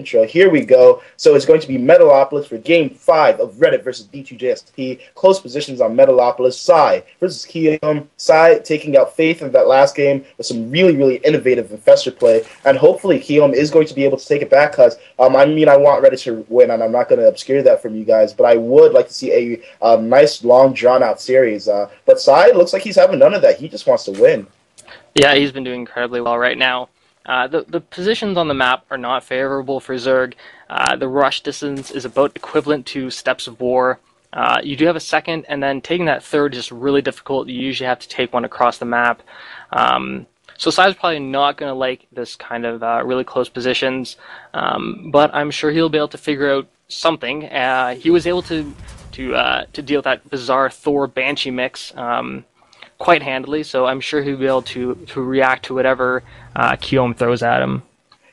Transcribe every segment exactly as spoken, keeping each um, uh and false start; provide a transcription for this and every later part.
intro. Here we go. So it's going to be Metalopolis for Game five of Reddit versus D two J S P. Close positions on Metalopolis. PsY versus Kiom. PsY taking out Fayth in that last game with some really, really innovative infester play. And hopefully Kiom is going to be able to take it back because, um, I mean, I want Reddit to win, and I'm not going to obscure that from you guys. But I would like to see a, a nice, long, drawn-out series. Uh, but PsY looks like he's having none of that. He just wants to win. Yeah, he's been doing incredibly well right now. Uh, the, the positions on the map are not favorable for Zerg. Uh, the rush distance is about equivalent to Steps of War. Uh, you do have a second, and then taking that third is really difficult. You usually have to take one across the map. Um, so Psy's probably not going to like this kind of uh, really close positions, um, but I'm sure he'll be able to figure out something. Uh, he was able to, to, uh, to deal with that bizarre Thor-Banshee mix. Um, quite handily, so I'm sure he'll be able to, to react to whatever uh, Kiom throws at him.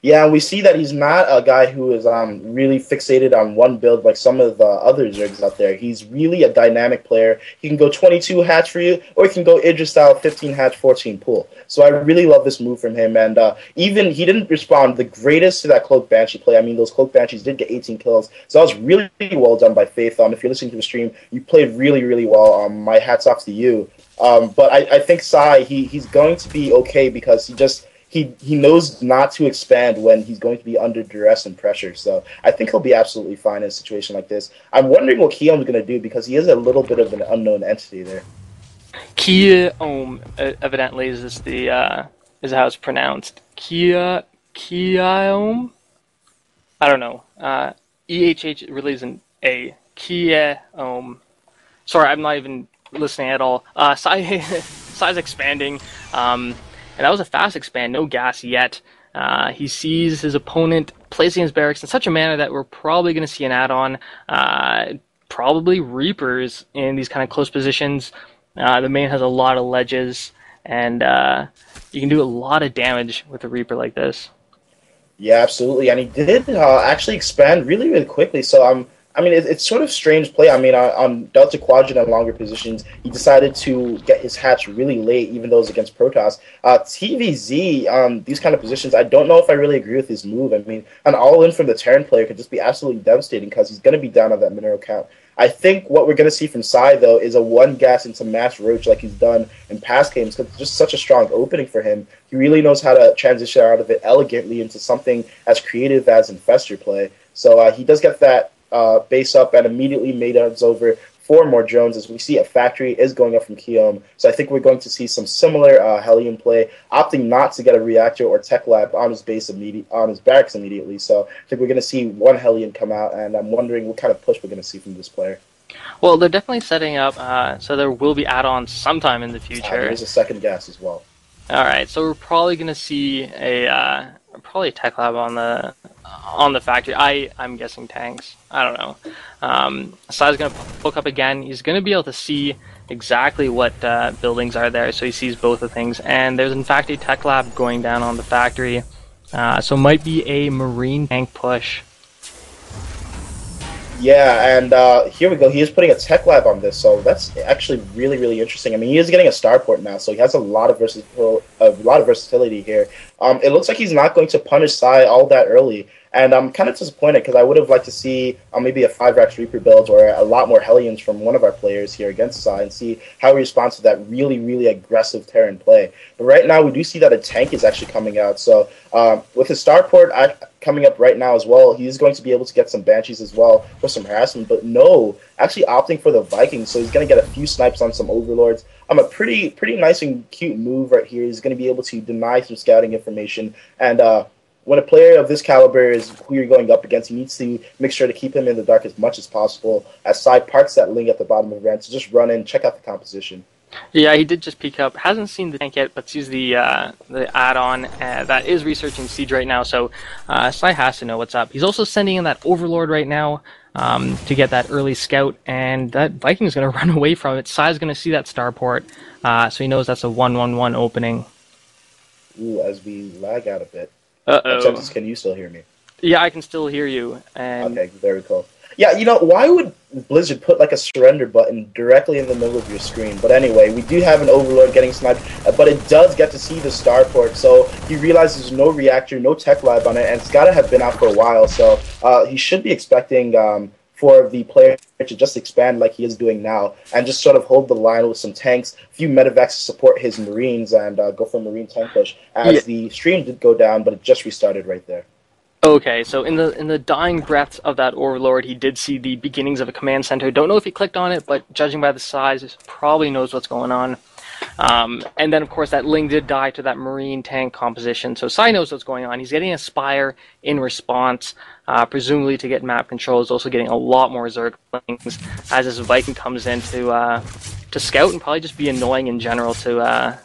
Yeah, we see that he's not a guy who is um, really fixated on one build like some of the other Zergs out there. He's really a dynamic player. He can go twenty-two hatch for you, or he can go Idra style fifteen hatch, fourteen pull. So I really love this move from him. And uh, even he didn't respond the greatest to that Cloak Banshee play. I mean, those Cloak Banshees did get eighteen kills. So that was really, really well done by Fayth. Um, if you're listening to the stream, you played really, really well. Um, my hat's off to you. Um, but I, I think Psy, he he's going to be okay because he just he he knows not to expand when he's going to be under duress and pressure. So I think he'll be absolutely fine in a situation like this. I'm wondering what Kiom's going to do because he is a little bit of an unknown entity there. Kiom, evidently, is this the uh, is how it's pronounced. Kia Kiom, I don't know. Uh, E H H really isn't a Kiom. Sorry, I'm not even listening at all. Uh, Psy, Psy's expanding, um, and that was a fast expand, no gas yet. Uh, he sees his opponent placing his barracks in such a manner that we're probably going to see an add-on, uh, probably Reapers in these kind of close positions. Uh, the main has a lot of ledges, and uh, you can do a lot of damage with a Reaper like this. Yeah, absolutely, and he did uh, actually expand really, really quickly, so I'm um, I mean, it's sort of strange play. I mean, on Delta Quadrant and longer positions, he decided to get his hatch really late, even though it was against Protoss. Uh, T V Z, um, these kind of positions, I don't know if I really agree with his move. I mean, an all-in from the Terran player could just be absolutely devastating because he's going to be down on that mineral count. I think what we're going to see from Psy, though, is a one-gas into Mass Roach like he's done in past games because it's just such a strong opening for him. He really knows how to transition out of it elegantly into something as creative as Infester play. So uh, he does get that Uh, base up and immediately made us over four more drones. As we see, a factory is going up from Kiom, so I think we're going to see some similar uh, Hellion play, opting not to get a reactor or tech lab on his base immediate on his barracks immediately. So I think we're going to see one Hellion come out, and I'm wondering what kind of push we're going to see from this player. Well, they're definitely setting up, uh, so there will be add-ons sometime in the future. Uh, there's a second gas as well. All right, so we're probably going to see a uh, probably a tech lab on the on the factory. I I'm guessing tanks. I don't know. Um, Psy's going to poke up again. He's going to be able to see exactly what uh, buildings are there, so he sees both the things. And there's in fact a tech lab going down on the factory, uh, so might be a marine tank push. Yeah, and uh, here we go. He is putting a tech lab on this, so that's actually really, really interesting. I mean, he is getting a starport now, so he has a lot of versatil a lot of versatility here. Um, it looks like he's not going to punish Psy all that early, and I'm kind of disappointed because I would have liked to see uh, maybe a five-rax Reaper build or a lot more Hellions from one of our players here against Psy and see how he responds to that really, really aggressive Terran play. But right now, we do see that a tank is actually coming out, so um, with his starport, I... coming up right now as well, he's going to be able to get some Banshees as well for some harassment, but no, actually opting for the Vikings, so he's going to get a few snipes on some Overlords. Um, a pretty pretty nice and cute move right here. He's going to be able to deny some scouting information, and uh, when a player of this caliber is who you're going up against, he needs to make sure to keep him in the dark as much as possible, as Psy parks that link at the bottom of the ramp, so just run in, check out the composition. Yeah, he did just peek up. Hasn't seen the tank yet, but sees the uh, the add-on uh, that is researching Siege right now, so uh, Psy has to know what's up. He's also sending in that Overlord right now um, to get that early scout, and that Viking's going to run away from it. Psy's going to see that starport, uh, so he knows that's a one one one opening. Ooh, as we lag out a bit. Uh-oh. Can you still hear me? Yeah, I can still hear you. And okay, very cool. Yeah, you know, why would Blizzard put like a surrender button directly in the middle of your screen? But anyway, we do have an Overlord getting sniped, but it does get to see the starport, so he realizes no reactor, no tech live on it, and it's got to have been out for a while, so uh, he should be expecting um, for the player to just expand like he is doing now and just sort of hold the line with some tanks, a few medevacs to support his Marines, and uh, go for a Marine tank push, as yeah. the stream did go down, but it just restarted right there. Okay, so in the in the dying breaths of that Overlord, he did see the beginnings of a command center. Don't know if he clicked on it, but judging by the size, probably knows what's going on. Um, and then, of course, that Ling did die to that Marine tank composition, so Psy knows what's going on. He's getting a Spire in response, uh, presumably to get map control. He's also getting a lot more Zerglings as his Viking comes in to, uh, to scout and probably just be annoying in general to, uh,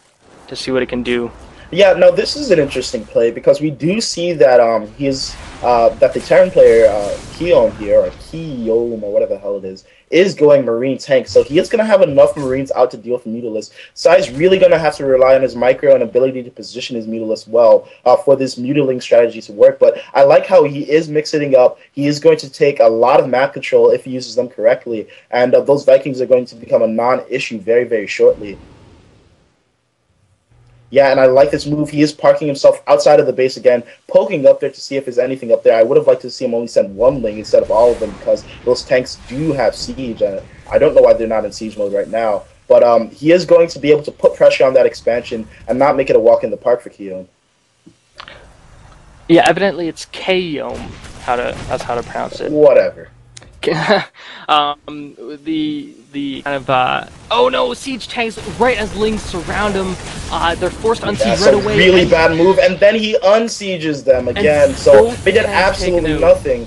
to see what it can do. Yeah, no, this is an interesting play because we do see that um he's uh that the Terran player uh Kiom here, or Kiom or whatever the hell it is, is going Marine tank. So he is gonna have enough Marines out to deal with Mutalisks. Sai's really gonna have to rely on his micro and ability to position his Mutalisks well uh for this Mutaling strategy to work. But I like how he is mixing up. He is going to take a lot of map control if he uses them correctly, and uh, those Vikings are going to become a non-issue very, very shortly. Yeah, and I like this move. He is parking himself outside of the base again, poking up there to see if there's anything up there. I would have liked to see him only send one Ling instead of all of them because those tanks do have siege, and I don't know why they're not in siege mode right now. But um, he is going to be able to put pressure on that expansion and not make it a walk in the park for Kiom. Yeah, evidently it's Kiom, how to that's how to pronounce it. Whatever. um, the the kind of uh, oh no, siege tanks right as Lings surround him. Uh, they're forced to unsiege yeah, right away. Really bad move, and then he unsieges them again. So they did absolutely nothing.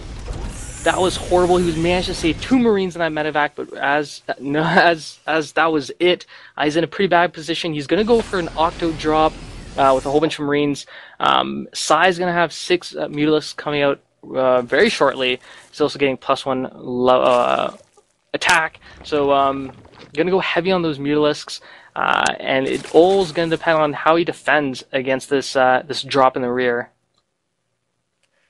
That was horrible. He was managed to save two Marines in that medevac, but as no, as as that was it, uh, he's in a pretty bad position. He's gonna go for an octo drop uh, with a whole bunch of Marines. Um, Psy's gonna have six uh, Mutalisks coming out Uh, very shortly. He's also getting plus one uh, attack, so um, gonna go heavy on those Mutalisks, uh, and it all's gonna depend on how he defends against this uh, this drop in the rear.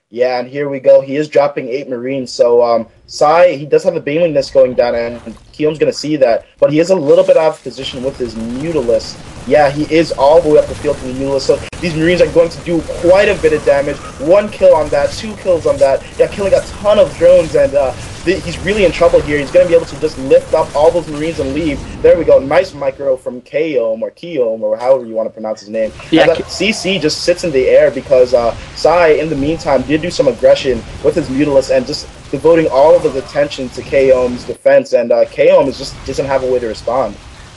Yeah, and here we go. He is dropping eight Marines, so um, Psy, he does have a beamliness going down, and Kiom's going to see that, but he is a little bit out of position with his Mutalisks. Yeah, he is all the way up the field to the Mutalisks, so these Marines are going to do quite a bit of damage. One kill on that, two kills on that. Yeah, killing a ton of drones, and uh, he's really in trouble here. He's going to be able to just lift up all those Marines and leave. There we go. Nice micro from Kiom, or Kiom, or however you want to pronounce his name. Yeah, that C C just sits in the air because uh, Psy, in the meantime, did do some aggression with his Mutalisks and just devoting all of his attention to Kiom's defense, and uh, Kiom is just doesn't have a way to respond.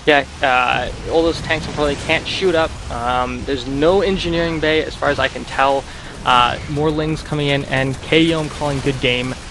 Yeah, uh, all those tanks in front of them can't shoot up. Um, there's no engineering bay, as far as I can tell. Uh, more Lings coming in, and Kiom calling good game.